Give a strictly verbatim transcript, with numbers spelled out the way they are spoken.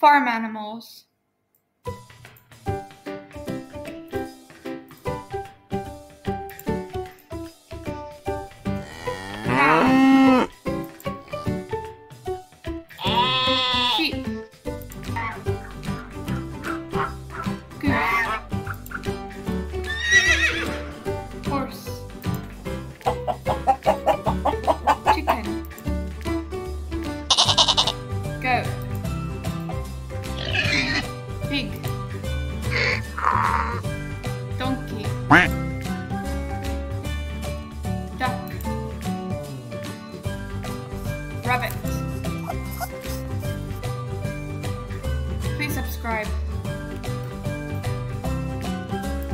farm animals. Cow. Sheep. Goose. Horse. Chicken. Goat. Pig. Donkey. Duck. Rabbit.